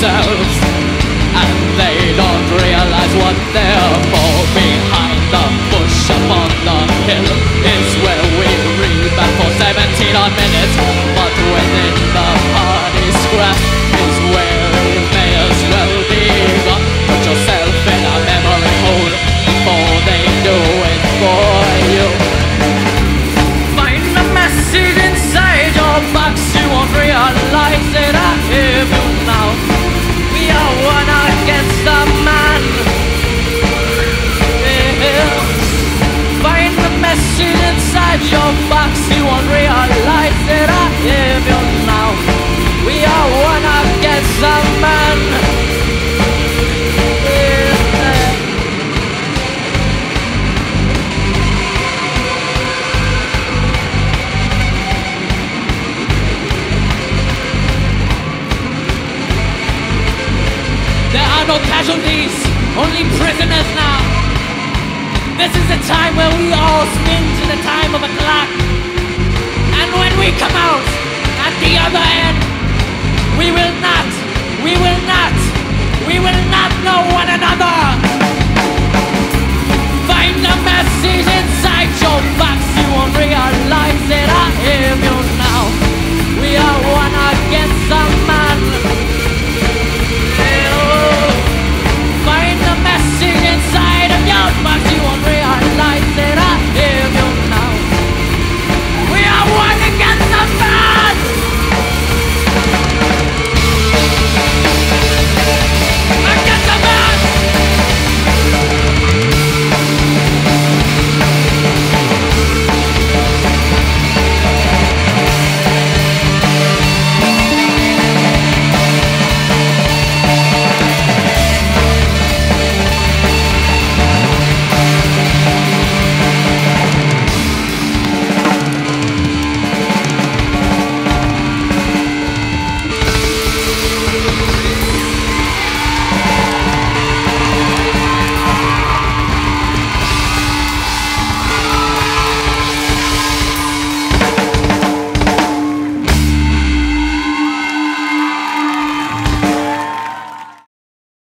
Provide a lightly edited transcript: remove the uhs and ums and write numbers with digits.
themselves, and they don't realize what they're for. Behind the bush upon the hill is where we rebound for 17 odd minutes, but within the party scrap is where you may as well be gone. Put yourself in a memory hole before they do it for you. Find the message inside your box, you won't realize it. I hear you now. We are one against the man. Yeah. Find the message inside your box, you won't realize it. I hear you now. We are one against the man. No casualties, only prisoners now. This is the time where we all spin to the time of a clock. And when we come out at the other end, we will not know one another.